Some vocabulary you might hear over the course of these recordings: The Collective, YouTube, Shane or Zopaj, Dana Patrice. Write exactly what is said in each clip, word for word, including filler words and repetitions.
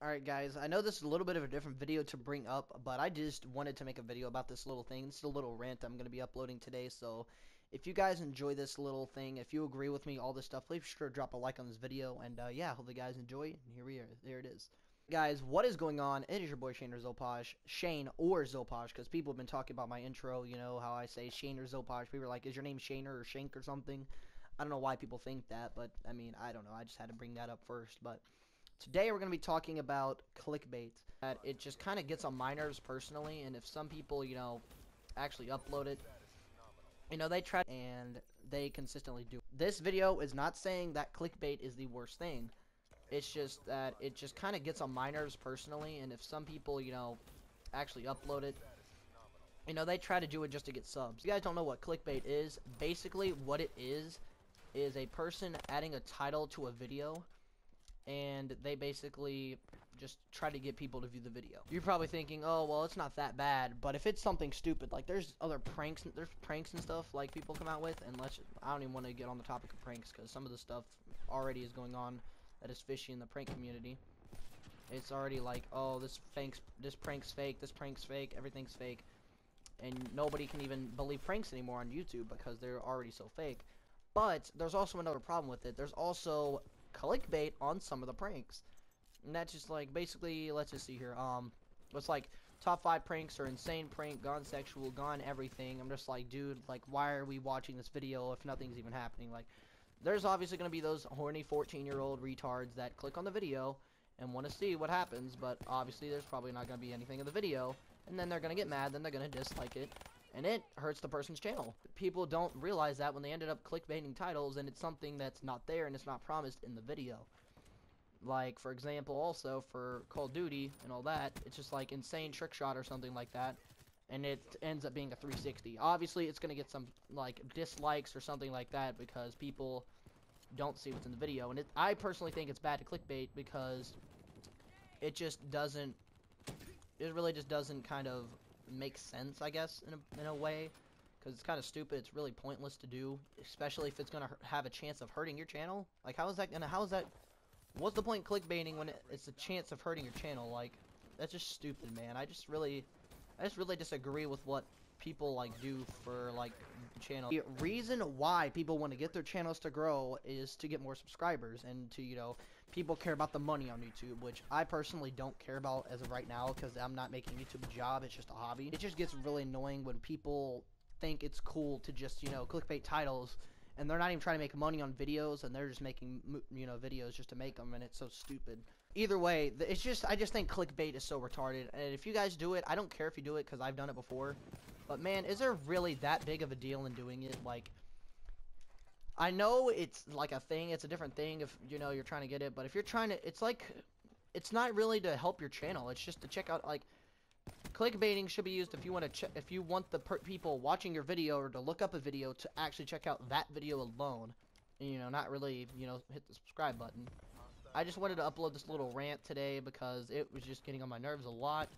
Alright guys, I know this is a little bit of a different video to bring up, but I just wanted to make a video about this little thing. This is a little rant I'm going to be uploading today, so if you guys enjoy this little thing, if you agree with me, all this stuff, please be sure to drop a like on this video, and uh, yeah, hope you guys enjoy, and here we are, there it is. Guys, what is going on? It is your boy Shane or Zopaj, Shane or Zopaj, because people have been talking about my intro, you know, how I say Shane or Zopaj. People are like, is your name Shane or Shank or something? I don't know why people think that, but I mean, I don't know, I just had to bring that up first, but... Today we're going to be talking about clickbait. That it just kind of gets on my nerves personally, and if some people, you know, actually upload it, you know, they try and they consistently do. This video is not saying that clickbait is the worst thing. It's just that it just kind of gets on my nerves personally, and if some people, you know, actually upload it, you know, they try to do it just to get subs. If you guys don't know what clickbait is, basically what it is is a person adding a title to a video, and they basically just try to get people to view the video. You're probably thinking, oh, well, it's not that bad, but if it's something stupid, like there's other pranks, there's pranks and stuff like people come out with, and let's, I don't even want to get on the topic of pranks because some of the stuff already is going on that is fishy in the prank community. It's already like, oh, this, pranks, this prank's fake, this prank's fake, everything's fake, and nobody can even believe pranks anymore on YouTube because they're already so fake. But there's also another problem with it. There's also clickbait on some of the pranks, and that's just like, basically, let's just see here, um it's like top five pranks or insane prank gone sexual gone everything. I'm just like, dude, like, why are we watching this video if nothing's even happening? Like, there's obviously gonna be those horny fourteen year old retards that click on the video and want to see what happens, but obviously there's probably not gonna be anything in the video, and then they're gonna get mad, then they're gonna dislike it, and it hurts the person's channel. People don't realize that when they ended up clickbaiting titles, and it's something that's not there and it's not promised in the video. Like, for example, also for Call of Duty and all that, it's just like insane trick shot or something like that, and it ends up being a three sixty. Obviously, it's going to get some, like, dislikes or something like that because people don't see what's in the video. And it, I personally think it's bad to clickbait because it just doesn't, it really just doesn't kind of makes sense, I guess, in a, in a way, because it's kind of stupid. It's really pointless to do, especially if it's gonna have a chance of hurting your channel. Like, how is that gonna, how is that, what's the point in clickbaiting when it, it's a chance of hurting your channel? Like, that's just stupid, man. I just really I just really disagree with what people like do for like channel. The reason why people want to get their channels to grow is to get more subscribers and to, you know, people care about the money on YouTube, which I personally don't care about as of right now because I'm not making YouTube a job. It's just a hobby. It just gets really annoying when people think it's cool to just, you know, clickbait titles, and they're not even trying to make money on videos, and they're just making, you know, videos just to make them, and it's so stupid. Either way, it's just, I just think clickbait is so retarded, and if you guys do it, I don't care if you do it because I've done it before, but man, is there really that big of a deal in doing it? Like, I know it's like a thing, it's a different thing if, you know, you're trying to get it, but if you're trying to, it's like, it's not really to help your channel, it's just to check out, like, clickbaiting should be used if you want to check, if you want the per people watching your video or to look up a video to actually check out that video alone, and, you know, not really, you know, hit the subscribe button. I just wanted to upload this little rant today because it was just getting on my nerves a lot.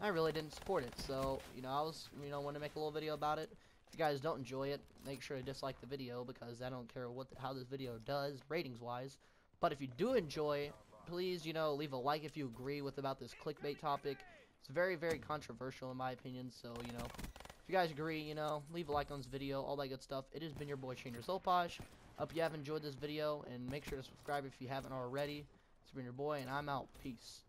I really didn't support it, so, you know, I was, you know, wanted to make a little video about it. If you guys don't enjoy it, make sure to dislike the video because I don't care what the, how this video does ratings wise. But if you do enjoy, please, you know, leave a like if you agree with about this clickbait topic. It's very, very controversial in my opinion, so, you know, if you guys agree, you know, leave a like on this video, all that good stuff. It has been your boy Shane or Zopaj. Hope you have enjoyed this video, and make sure to subscribe if you haven't already. It's been your boy, and I'm out. Peace.